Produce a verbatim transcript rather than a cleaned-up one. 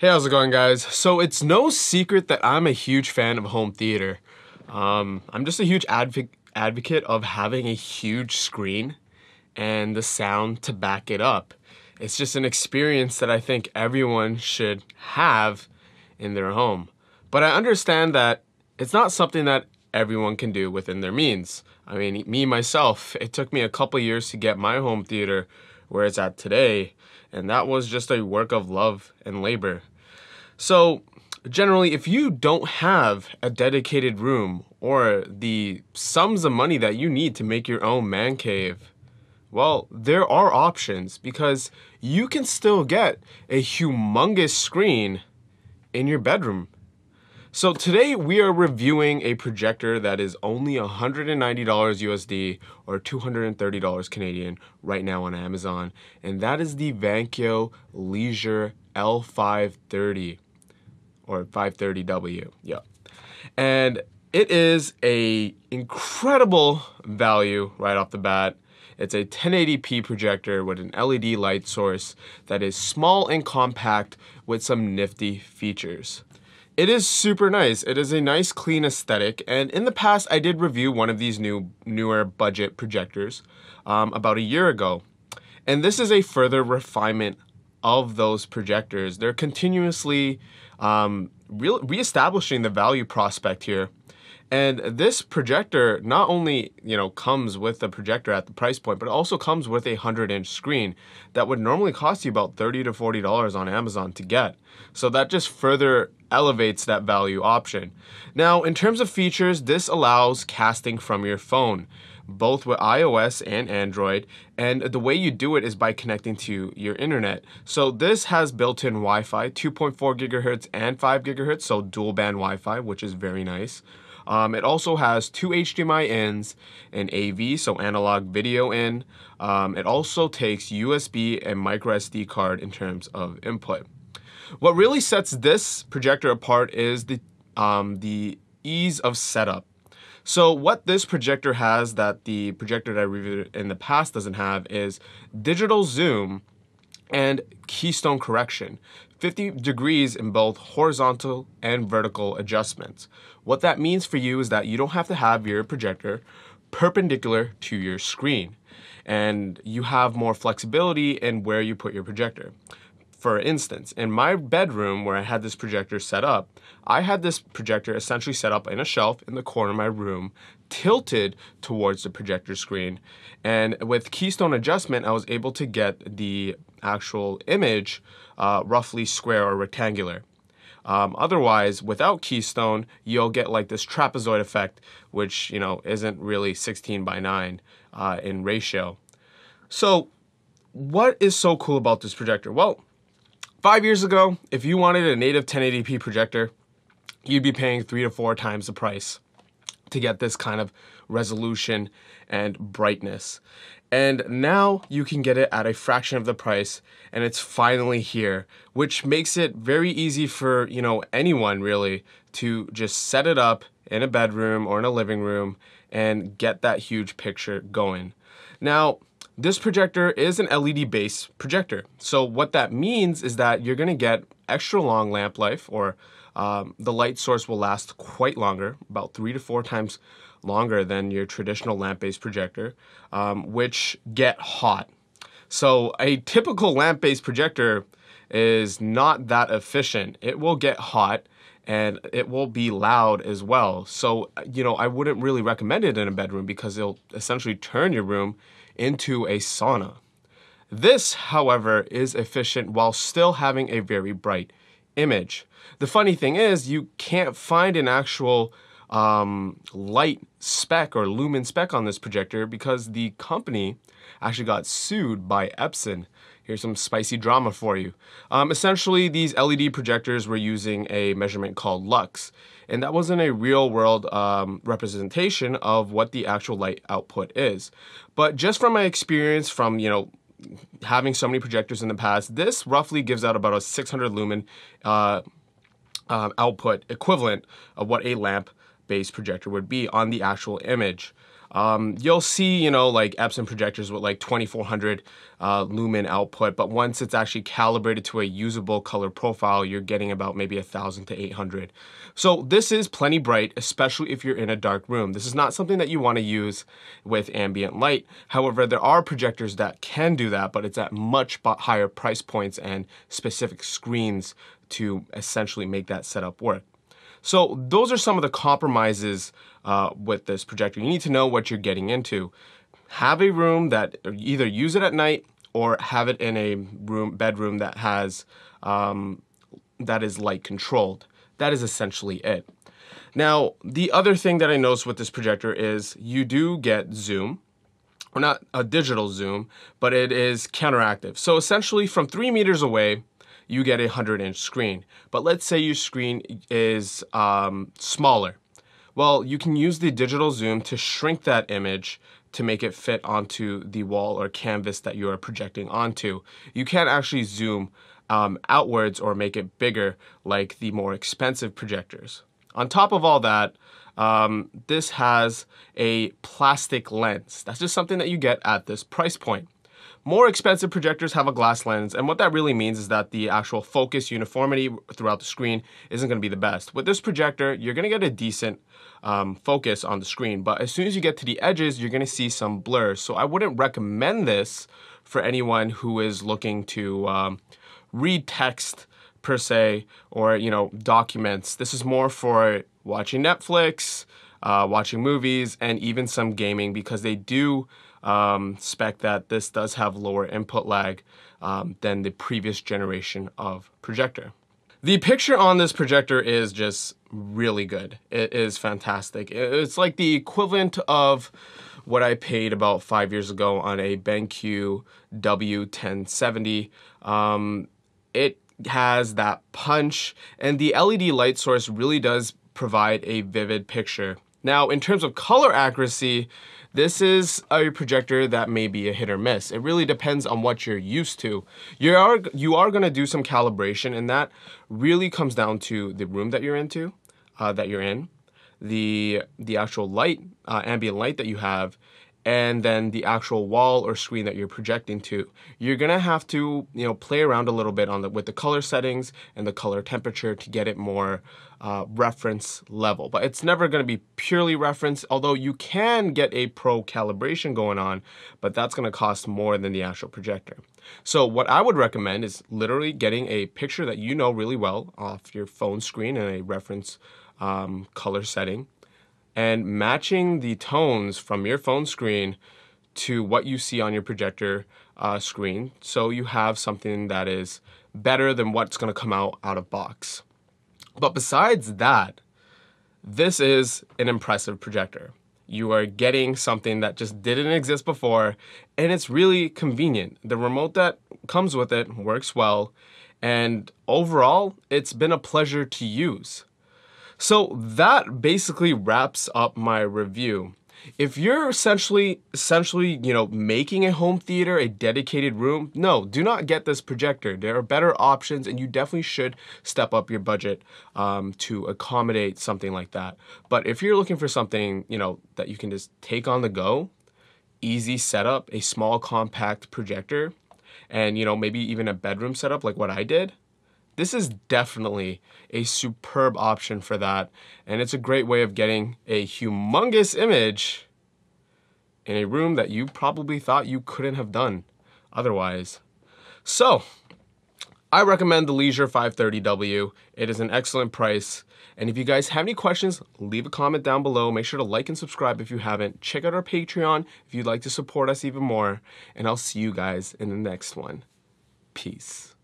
Hey, how's it going, guys? So it's no secret that I'm a huge fan of home theater. Um, I'm just a huge adv- advocate of having a huge screen and the sound to back it up. It's just an experience that I think everyone should have in their home. But I understand that it's not something that everyone can do within their means. I mean, me, myself, it took me a couple years to get my home theater where it's at today, and that was just a work of love and labor. So generally, if you don't have a dedicated room or the sums of money that you need to make your own man cave, well, there are options because you can still get a humongous screen in your bedroom. So today we are reviewing a projector that is only one hundred ninety dollars U S D or two hundred thirty dollars Canadian right now on Amazon, and that is the Vankyo Leisure L five thirty. Or five thirty W, yeah. And it is a incredible value right off the bat. It's a ten eighty p projector with an L E D light source that is small and compact with some nifty features. It is super nice. It is a nice clean aesthetic, and in the past I did review one of these new newer budget projectors um, about a year ago. And this is a further refinement of those projectors. They're continuously um, re reestablishing the value prospect here. And this projector not only, you know, comes with the projector at the price point, but it also comes with a one hundred inch screen that would normally cost you about thirty to forty dollars on Amazon to get. So that just further elevates that value option. Now, in terms of features, this allows casting from your phone, both with iOS and Android, and the way you do it is by connecting to your internet. So this has built-in Wi-Fi, two point four gigahertz and five gigahertz, so dual band Wi-Fi, which is very nice. Um, it also has two H D M I ins, an A V, so analog video in. Um, it also takes U S B and micro S D card in terms of input. What really sets this projector apart is the, um, the ease of setup. So what this projector has that the projector that I reviewed in the past doesn't have is digital zoom and keystone correction, fifty degrees in both horizontal and vertical adjustments. What that means for you is that you don't have to have your projector perpendicular to your screen, and you have more flexibility in where you put your projector. For instance, in my bedroom where I had this projector set up, I had this projector essentially set up in a shelf in the corner of my room, tilted towards the projector screen. And with keystone adjustment, I was able to get the actual image uh, roughly square or rectangular. Um, otherwise, without keystone, you'll get like this trapezoid effect, which, you know, isn't really sixteen by nine uh, in ratio. So what is so cool about this projector? Well, Five years ago, if you wanted a native ten eighty p projector, you'd be paying three to four times the price to get this kind of resolution and brightness. And now you can get it at a fraction of the price, and it's finally here, which makes it very easy for, you know, anyone really to just set it up in a bedroom or in a living room and get that huge picture going. Now, this projector is an L E D-based projector. So what that means is that you're gonna get extra long lamp life, or um, the light source will last quite longer, about three to four times longer than your traditional lamp-based projector, um, which get hot. So a typical lamp-based projector is not that efficient. It will get hot, and it will be loud as well. So, you know, I wouldn't really recommend it in a bedroom because it'll essentially turn your room into a sauna. This, however, is efficient while still having a very bright image. The funny thing is, you can't find an actual um, light spec or lumen spec on this projector because the company actually got sued by Epson. Here's some spicy drama for you. Um, essentially, these L E D projectors were using a measurement called lux, and that wasn't a real-world um, representation of what the actual light output is. But just from my experience from, you know, having so many projectors in the past, this roughly gives out about a six hundred lumen uh, uh, output equivalent of what a lamp-based projector would be on the actual image. Um, you'll see, you know, like Epson projectors with like twenty-four hundred uh, lumen output, but once it's actually calibrated to a usable color profile, you're getting about maybe one thousand to eight hundred. So this is plenty bright, especially if you're in a dark room. This is not something that you want to use with ambient light. However, there are projectors that can do that, but it's at much higher price points and specific screens to essentially make that setup work. So those are some of the compromises uh, with this projector. You need to know what you're getting into. Have a room that either use it at night or have it in a room, bedroom that has um, that is light controlled. That is essentially it. Now, the other thing that I noticed with this projector is you do get zoom. Or not a digital zoom, but it is counteractive. So essentially from three meters away, you get a one hundred inch screen. But let's say your screen is um, smaller. Well, you can use the digital zoom to shrink that image to make it fit onto the wall or canvas that you are projecting onto. You can actually zoom um, outwards or make it bigger like the more expensive projectors. On top of all that, um, this has a plastic lens. That's just something that you get at this price point. More expensive projectors have a glass lens, and what that really means is that the actual focus uniformity throughout the screen isn't going to be the best. With this projector, you're going to get a decent um, focus on the screen, but as soon as you get to the edges, you're going to see some blur. So I wouldn't recommend this for anyone who is looking to um, read text per se, or, you know, documents. This is more for watching Netflix, uh, watching movies, and even some gaming, because they do um, spec that this does have lower input lag um, than the previous generation of projector. The picture on this projector is just really good. It is fantastic. It's like the equivalent of what I paid about five years ago on a BenQ W ten seventy. Um, it has that punch, and the L E D light source really does provide a vivid picture. Now, in terms of color accuracy, this is a projector that may be a hit or miss. It really depends on what you're used to. You are, you are gonna do some calibration, and that really comes down to the room that you're into, uh, that you're in, the, the actual light, uh, ambient light that you have, and then the actual wall or screen that you're projecting to. You're gonna have to, you know, play around a little bit on the, with the color settings and the color temperature to get it more uh, reference level. But it's never gonna be purely reference, although you can get a pro calibration going on, but that's gonna cost more than the actual projector. So what I would recommend is literally getting a picture that you know really well off your phone screen and a reference um, color setting, and matching the tones from your phone screen to what you see on your projector uh, screen, so you have something that is better than what's gonna come out out of box. But besides that, this is an impressive projector. You are getting something that just didn't exist before, and it's really convenient. The remote that comes with it works well, and overall, it's been a pleasure to use. So that basically wraps up my review. If you're essentially, essentially, you know, making a home theater, a dedicated room, no, do not get this projector. There are better options, and you definitely should step up your budget um, to accommodate something like that. But if you're looking for something, you know, that you can just take on the go, easy setup, a small compact projector, and, you know, maybe even a bedroom setup like what I did, this is definitely a superb option for that, and it's a great way of getting a humongous image in a room that you probably thought you couldn't have done otherwise. So, I recommend the Leisure five thirty W. It is an excellent price, and if you guys have any questions, leave a comment down below. Make sure to like and subscribe if you haven't. Check out our Patreon if you'd like to support us even more, and I'll see you guys in the next one. Peace.